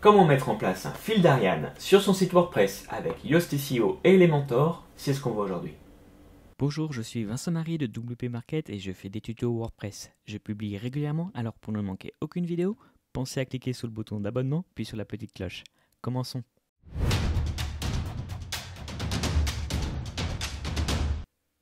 Comment mettre en place un fil d'Ariane sur son site WordPress avec Yoast SEO et Elementor, c'est ce qu'on voit aujourd'hui. Bonjour, je suis Vincent Marie de WP Market et je fais des tutos WordPress. Je publie régulièrement, alors pour ne manquer aucune vidéo, pensez à cliquer sur le bouton d'abonnement puis sur la petite cloche. Commençons.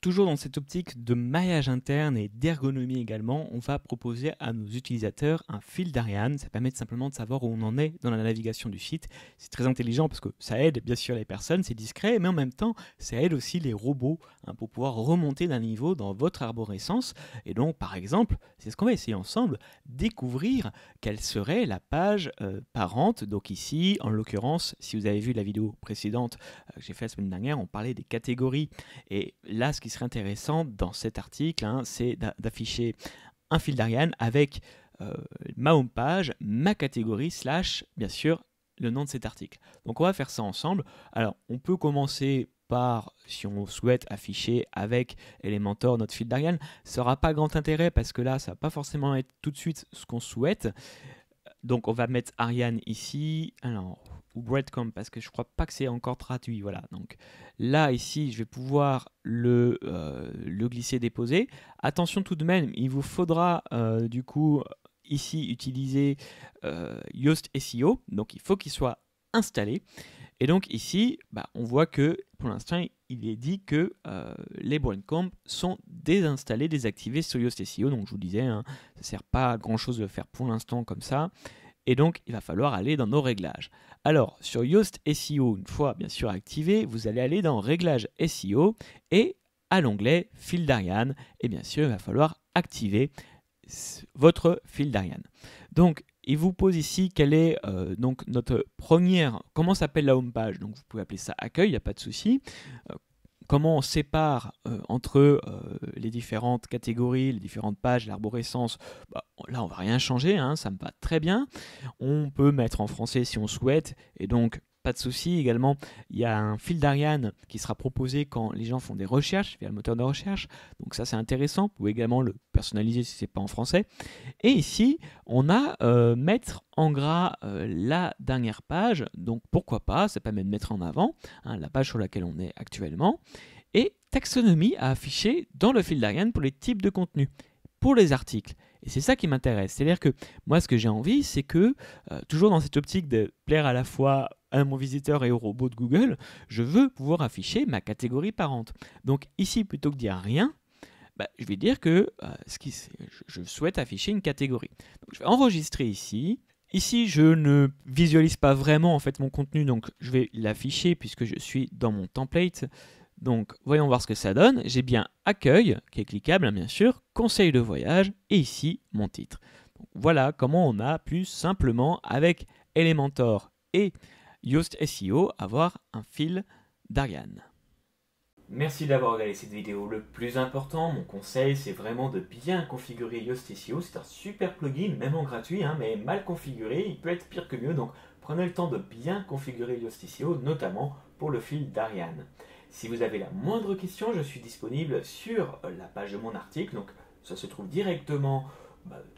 Toujours dans cette optique de maillage interne et d'ergonomie également, on va proposer à nos utilisateurs un fil d'Ariane. Ça permet simplement de savoir où on en est dans la navigation du site. C'est très intelligent parce que ça aide bien sûr les personnes, c'est discret, mais en même temps, ça aide aussi les robots pour pouvoir remonter d'un niveau dans votre arborescence. Et donc, par exemple, c'est ce qu'on va essayer ensemble, découvrir quelle serait la page parente. Donc ici, en l'occurrence, si vous avez vu la vidéo précédente que j'ai faite la semaine dernière, on parlait des catégories. Et là, ce qui serait intéressant dans cet article, c'est d'afficher un fil d'Ariane avec ma home page, ma catégorie, slash, bien sûr, le nom de cet article. Donc on va faire ça ensemble. Alors on peut commencer par, si on souhaite afficher avec Elementor notre fil d'Ariane, ça n'aura pas grand intérêt parce que là, ça va pas forcément être tout de suite ce qu'on souhaite. Donc on va mettre Ariane ici, alors, ou breadcomb parce que je crois pas que c'est encore traduit, voilà. Donc là ici je vais pouvoir le glisser déposer. Attention tout de même, il vous faudra du coup ici utiliser Yoast SEO, donc il faut qu'il soit installé. Et donc ici, on voit que pour l'instant, il est dit que les breadcrumbs sont désinstallés, désactivés sur Yoast SEO. Donc je vous disais, ça ne sert pas à grand chose de le faire pour l'instant comme ça. Et donc, il va falloir aller dans nos réglages. Alors, sur Yoast SEO, une fois bien sûr activé, vous allez aller dans Réglages SEO et à l'onglet Fil d'Ariane. Et bien sûr, il va falloir activer votre fil d'Ariane. Donc, il vous pose ici quelle est donc notre première, comment s'appelle la home page. Donc vous pouvez appeler ça accueil, il n'y a pas de souci. Comment on sépare entre les différentes catégories, les différentes pages, l'arborescence. Là, on ne va rien changer, ça me va très bien. On peut mettre en français si on souhaite, et donc pas de souci. Également, il y a un fil d'Ariane qui sera proposé quand les gens font des recherches via le moteur de recherche. Donc ça, c'est intéressant. Vous pouvez également le personnaliser si ce n'est pas en français. Et ici, on a mettre en gras la dernière page. Donc pourquoi pas, ça permet de mettre en avant la page sur laquelle on est actuellement. Et taxonomie à afficher dans le fil d'Ariane pour les types de contenu, pour les articles. Et c'est ça qui m'intéresse. C'est-à-dire que moi, ce que j'ai envie, c'est que, toujours dans cette optique de plaire à la fois à mon visiteur et au robot de Google, je veux pouvoir afficher ma catégorie parente. Donc ici, plutôt que de dire rien, je vais dire que je souhaite afficher une catégorie. Donc, je vais enregistrer ici. Ici, je ne visualise pas vraiment en fait mon contenu, donc je vais l'afficher puisque je suis dans mon template. Donc, voyons voir ce que ça donne. J'ai bien accueil, qui est cliquable, bien sûr, conseil de voyage, et ici, mon titre. Donc, voilà comment on a pu simplement, avec Elementor et Yoast SEO, avoir un fil d'Ariane. Merci d'avoir regardé cette vidéo. Le plus important, mon conseil, c'est vraiment de bien configurer Yoast SEO. C'est un super plugin, même en gratuit, mais mal configuré, il peut être pire que mieux. Donc, prenez le temps de bien configurer Yoast SEO, notamment pour le fil d'Ariane. Si vous avez la moindre question, je suis disponible sur la page de mon article. Donc, ça se trouve directement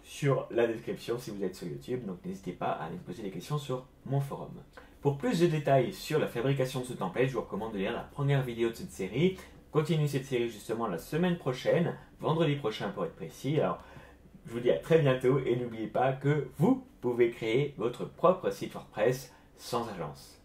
sur la description si vous êtes sur YouTube. Donc, n'hésitez pas à aller me poser des questions sur mon forum. Pour plus de détails sur la fabrication de ce template, je vous recommande de lire la première vidéo de cette série. Continue cette série justement la semaine prochaine, vendredi prochain pour être précis. Alors, je vous dis à très bientôt et n'oubliez pas que vous pouvez créer votre propre site WordPress sans agence.